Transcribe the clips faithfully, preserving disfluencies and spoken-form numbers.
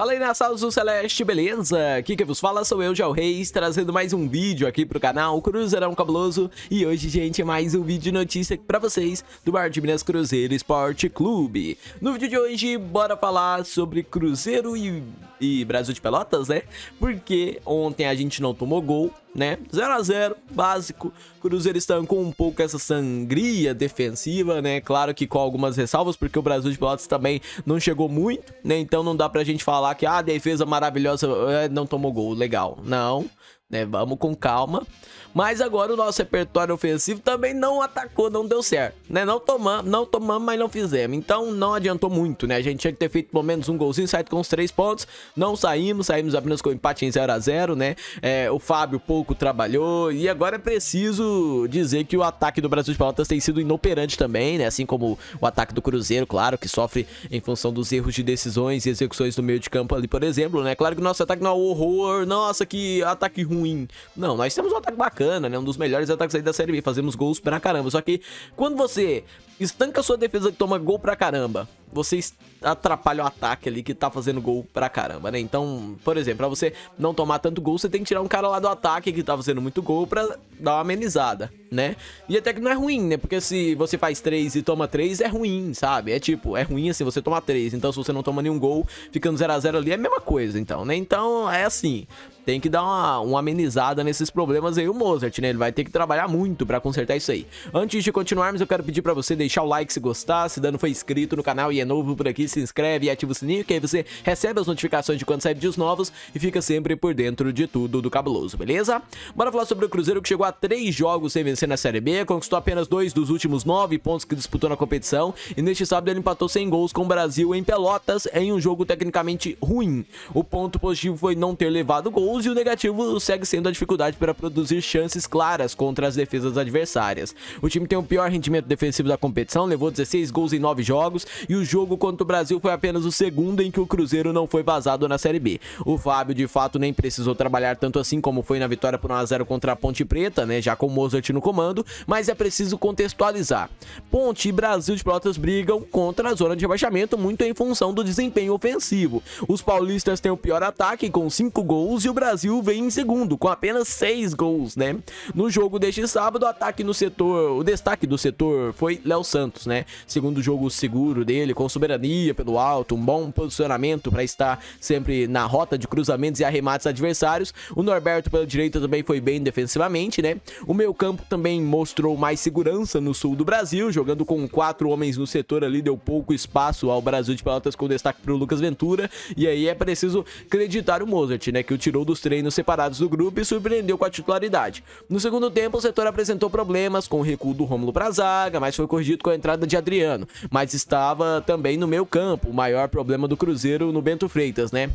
Fala aí, nação azul celeste, beleza? Aqui que vos fala sou eu, Jau Reis, trazendo mais um vídeo aqui pro canal Cruzeirão Cabuloso. E hoje, gente, mais um vídeo de notícia pra vocês do Mar de Minas Cruzeiro Esporte Clube. No vídeo de hoje, bora falar sobre Cruzeiro e, e Brasil de Pelotas, né? Porque ontem a gente não tomou gol, né? zero a zero, básico. Cruzeiro estancou um pouco essa sangria defensiva, né? Claro que com algumas ressalvas, porque o Brasil de Pelotas também não chegou muito, né? Então não dá pra gente falar que ah, a defesa maravilhosa não tomou gol, legal. Não, né? Vamos com calma. Mas agora o nosso repertório ofensivo também não atacou, não deu certo, né? Não tomamos, não tomamos, mas não fizemos. Então não adiantou muito, né? A gente tinha que ter feito pelo menos um golzinho, saído com os três pontos. Não saímos, saímos apenas com empate em zero a zero, né? É, o Fábio pouco trabalhou. E agora é preciso dizer que o ataque do Brasil de Pelotas tem sido inoperante também, né? Assim como o ataque do Cruzeiro, claro, que sofre em função dos erros de decisões e execuções no meio de campo ali, por exemplo, né? Claro que o nosso ataque não é um horror, nossa, que ataque ruim. Não, nós temos um ataque bacana, né, um dos melhores ataques aí da Série B, fazemos gols pra caramba. Só que quando você estanca a sua defesa que toma gol pra caramba, vocês atrapalham o ataque ali que tá fazendo gol pra caramba, né? Então, por exemplo, pra você não tomar tanto gol, você tem que tirar um cara lá do ataque que tá fazendo muito gol pra dar uma amenizada, né? E até que não é ruim, né? Porque se você faz três e toma três, é ruim, sabe? É tipo, é ruim assim, você toma três. Então, se você não toma nenhum gol, ficando zero a zero ali, é a mesma coisa, então, né? Então, é assim, tem que dar uma, uma amenizada nesses problemas aí, o Mozart, né? Ele vai ter que trabalhar muito pra consertar isso aí. Antes de continuarmos, eu quero pedir pra você deixar o like se gostar, se ainda não foi inscrito no canal e é novo por aqui, se inscreve e ativa o sininho, que aí você recebe as notificações de quando sai vídeos novos e fica sempre por dentro de tudo do Cabuloso, beleza? Bora falar sobre o Cruzeiro, que chegou a três jogos sem vencer na Série B, conquistou apenas dois dos últimos nove pontos que disputou na competição, e neste sábado ele empatou sem gols com o Brasil em Pelotas, em um jogo tecnicamente ruim. O ponto positivo foi não ter levado gols, e o negativo segue sendo a dificuldade para produzir chances claras contra as defesas adversárias. O time tem o pior rendimento defensivo da competição, levou dezesseis gols em nove jogos, e o jogo contra o Brasil foi apenas o segundo em que o Cruzeiro não foi vazado na Série B. O Fábio, de fato, nem precisou trabalhar tanto assim como foi na vitória por um a zero contra a Ponte Preta, né, já com o Mozart no comando, mas é preciso contextualizar. Ponte e Brasil de Pelotas brigam contra a zona de rebaixamento muito em função do desempenho ofensivo. Os paulistas têm o pior ataque com cinco gols e o Brasil vem em segundo com apenas seis gols, né? No jogo deste sábado, o ataque no setor, o destaque do setor foi Léo Santos, né? Segundo jogo seguro dele, com soberania pelo alto, um bom posicionamento para estar sempre na rota de cruzamentos e arremates adversários. O Norberto pela direita também foi bem defensivamente, né? O meio campo também mostrou mais segurança no sul do Brasil, jogando com quatro homens no setor ali, deu pouco espaço ao Brasil de Pelotas, com destaque para o Lucas Ventura. E aí é preciso acreditar o Mozart, né? Que o tirou dos treinos separados do grupo e surpreendeu com a titularidade. No segundo tempo, o setor apresentou problemas com o recuo do Rômulo para a zaga, mas foi corrigido com a entrada de Adriano, mas estava também no meio campo o maior problema do Cruzeiro no Bento Freitas, né?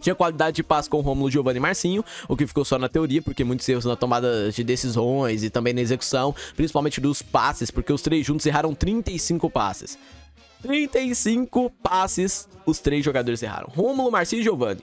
Tinha qualidade de passe com Rômulo, Giovanni e Marcinho, o que ficou só na teoria, porque muitos erros na tomada de decisões e também na execução, principalmente dos passes, porque os três juntos erraram trinta e cinco passes. trinta e cinco passes os três jogadores erraram. Rômulo, Marcinho e Giovanni.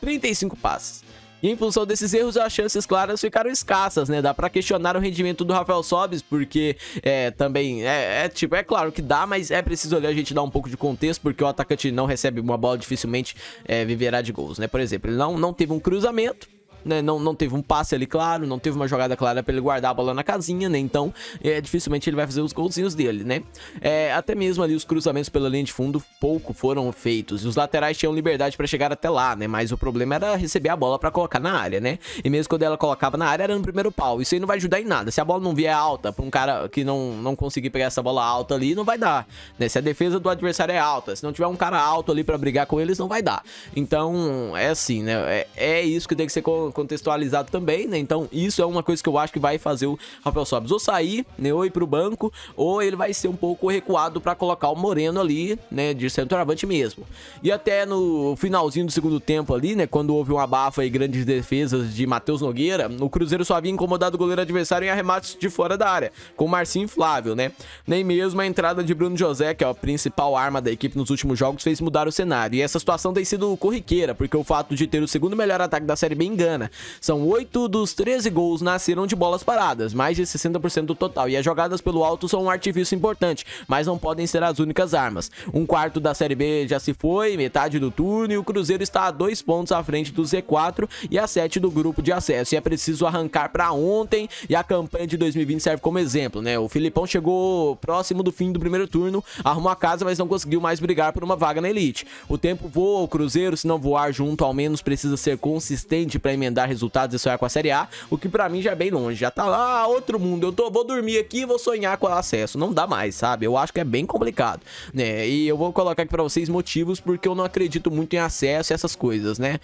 trinta e cinco passes. E em função desses erros, as chances claras ficaram escassas, né? Dá pra questionar o rendimento do Rafael Sobbs, porque é, também, é, é tipo, é claro que dá, mas é preciso olhar, a gente dar um pouco de contexto, porque o atacante não recebe uma bola, dificilmente é, viverá de gols, né? Por exemplo, ele não, não teve um cruzamento, né? Não, não teve um passe ali claro, não teve uma jogada clara pra ele guardar a bola na casinha, né? Então, é, dificilmente ele vai fazer os golzinhos dele, né? É, até mesmo ali os cruzamentos pela linha de fundo pouco foram feitos. Os laterais tinham liberdade pra chegar até lá, né? Mas o problema era receber a bola pra colocar na área, né? E mesmo quando ela colocava na área, era no primeiro pau. Isso aí não vai ajudar em nada. Se a bola não vier alta pra um cara que não, não conseguir pegar essa bola alta ali, não vai dar, né? Se a defesa do adversário é alta, se não tiver um cara alto ali pra brigar com eles, não vai dar. Então, é assim, né? É, é isso que tem que ser contextualizado também, né? Então isso é uma coisa que eu acho que vai fazer o Rafael Sobbs ou sair, né, ou ir pro banco, ou ele vai ser um pouco recuado pra colocar o Moreno ali, né, de centroavante mesmo. E até no finalzinho do segundo tempo ali, né, quando houve um abafa e grandes defesas de Matheus Nogueira, o Cruzeiro só havia incomodado o goleiro adversário em arremates de fora da área, com Marcinho e Flávio, né? Nem mesmo a entrada de Bruno José, que é a principal arma da equipe nos últimos jogos, fez mudar o cenário. E essa situação tem sido corriqueira, porque o fato de ter o segundo melhor ataque da Série B engana, Sul-Americana. São oito dos treze gols nasceram de bolas paradas, mais de sessenta por cento do total, e as jogadas pelo alto são um artifício importante, mas não podem ser as únicas armas. Um quarto da Série B já se foi, metade do turno, e o Cruzeiro está a dois pontos à frente do Z quatro e a sete do grupo de acesso, e é preciso arrancar para ontem, e a campanha de dois mil e vinte serve como exemplo, né? O Filipão chegou próximo do fim do primeiro turno, arrumou a casa, mas não conseguiu mais brigar por uma vaga na elite. O tempo voa, o Cruzeiro, se não voar junto, ao menos precisa ser consistente para emendar resultados e sonhar com a Série A, o que pra mim já é bem longe, já tá lá, outro mundo, eu tô, vou dormir aqui e vou sonhar com o acesso, não dá mais, sabe? Eu acho que é bem complicado, né? E eu vou colocar aqui pra vocês motivos porque eu não acredito muito em acesso e essas coisas, né?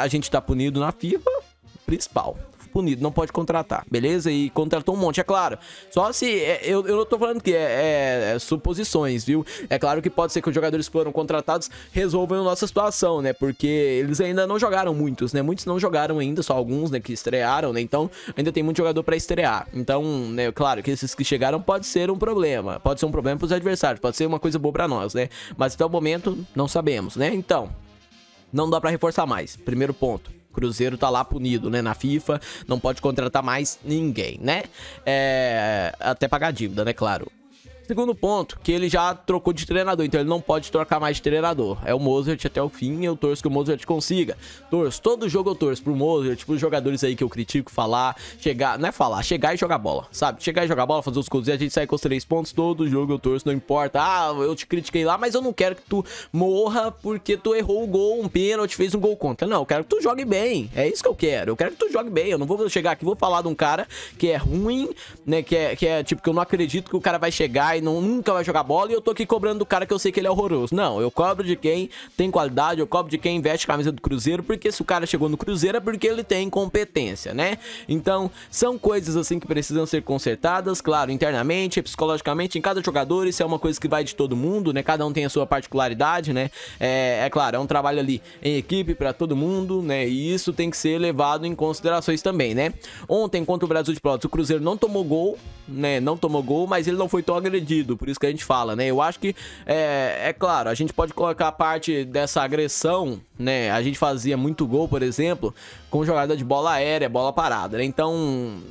A gente tá punido na FIFA, principal. Punido, não pode contratar, beleza? E contratou um monte, é claro. Só se... É, eu, eu não tô falando que é, é, é suposições, viu? É claro que pode ser que os jogadores que foram contratados resolvam a nossa situação, né? Porque eles ainda não jogaram muitos, né? Muitos não jogaram ainda, só alguns, né? Que estrearam, né? Então, ainda tem muito jogador pra estrear. Então, né? Claro que esses que chegaram pode ser um problema. Pode ser um problema pros adversários, pode ser uma coisa boa pra nós, né? Mas até o momento, não sabemos, né? Então, não dá pra reforçar mais. Primeiro ponto. Cruzeiro tá lá punido, né, na FIFA, não pode contratar mais ninguém, né, é, até pagar dívida, né, claro. Segundo ponto, que ele já trocou de treinador, então ele não pode trocar mais de treinador. É o Mozart até o fim, eu torço que o Mozart consiga. Torço, todo jogo eu torço pro Mozart, pros jogadores aí que eu critico, falar, chegar, não é falar, chegar e jogar bola, sabe? Chegar e jogar bola, fazer os gols e a gente sai com os três pontos, todo jogo eu torço, não importa. Ah, eu te critiquei lá, mas eu não quero que tu morra porque tu errou um gol, um pênalti, fez um gol contra. Não, eu quero que tu jogue bem, é isso que eu quero, eu quero que tu jogue bem. Eu não vou chegar aqui, vou falar de um cara que é ruim, né, que é, que é tipo, que eu não acredito que o cara vai chegar e não, nunca vai jogar bola e eu tô aqui cobrando do cara que eu sei que ele é horroroso. Não, eu cobro de quem tem qualidade, eu cobro de quem veste a camisa do Cruzeiro, porque se o cara chegou no Cruzeiro é porque ele tem competência, né? Então, são coisas assim que precisam ser consertadas, claro, internamente, psicologicamente, em cada jogador. Isso é uma coisa que vai de todo mundo, né? Cada um tem a sua particularidade, né? É, é claro, é um trabalho ali em equipe pra todo mundo, né? E isso tem que ser levado em considerações também, né? Ontem, contra o Brasil de Pelotas, o Cruzeiro não tomou gol, né? Não tomou gol, mas ele não foi tão agressivo. Por isso que a gente fala, né? Eu acho que é, é claro, a gente pode colocar a parte dessa agressão, né? A gente fazia muito gol, por exemplo, com jogada de bola aérea, bola parada, né? Então,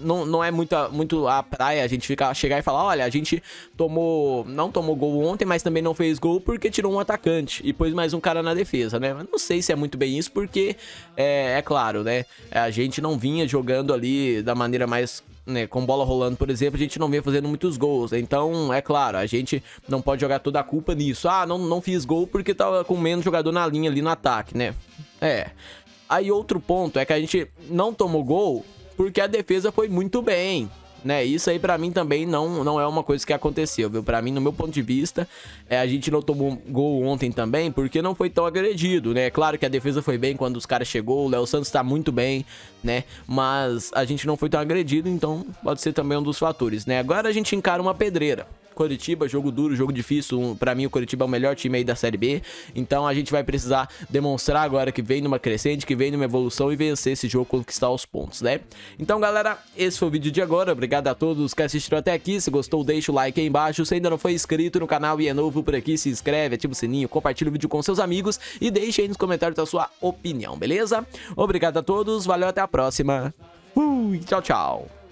não, não é muito a, muito a praia a gente ficar, chegar e falar, olha, a gente tomou, não tomou gol ontem, mas também não fez gol porque tirou um atacante e pôs mais um cara na defesa, né? Mas não sei se é muito bem isso, porque é, é claro, né? A gente não vinha jogando ali da maneira mais... Né, com bola rolando, por exemplo, a gente não vem fazendo muitos gols. Então, é claro, a gente não pode jogar toda a culpa nisso. Ah, não, não fiz gol porque tava com menos jogador na linha ali no ataque, né? É. Aí outro ponto é que a gente não tomou gol porque a defesa foi muito bem, né? Isso aí pra mim também não, não é uma coisa que aconteceu, viu? Pra mim, no meu ponto de vista, é, a gente não tomou gol ontem também porque não foi tão agredido, né? Claro que a defesa foi bem quando os caras chegou, o Léo Santos tá muito bem, né? Mas a gente não foi tão agredido, então pode ser também um dos fatores, né? Agora a gente encara uma pedreira. Coritiba, jogo duro, jogo difícil. Pra mim o Coritiba é o melhor time aí da Série B. Então a gente vai precisar demonstrar agora que vem numa crescente, que vem numa evolução e vencer esse jogo, conquistar os pontos, né? Então galera, esse foi o vídeo de agora. Obrigado a todos que assistiram até aqui. Se gostou, deixa o like aí embaixo. Se ainda não foi inscrito no canal e é novo por aqui, se inscreve, ativa o sininho, compartilha o vídeo com seus amigos e deixa aí nos comentários a sua opinião, beleza? Obrigado a todos, valeu, até a próxima. Fui, tchau, tchau.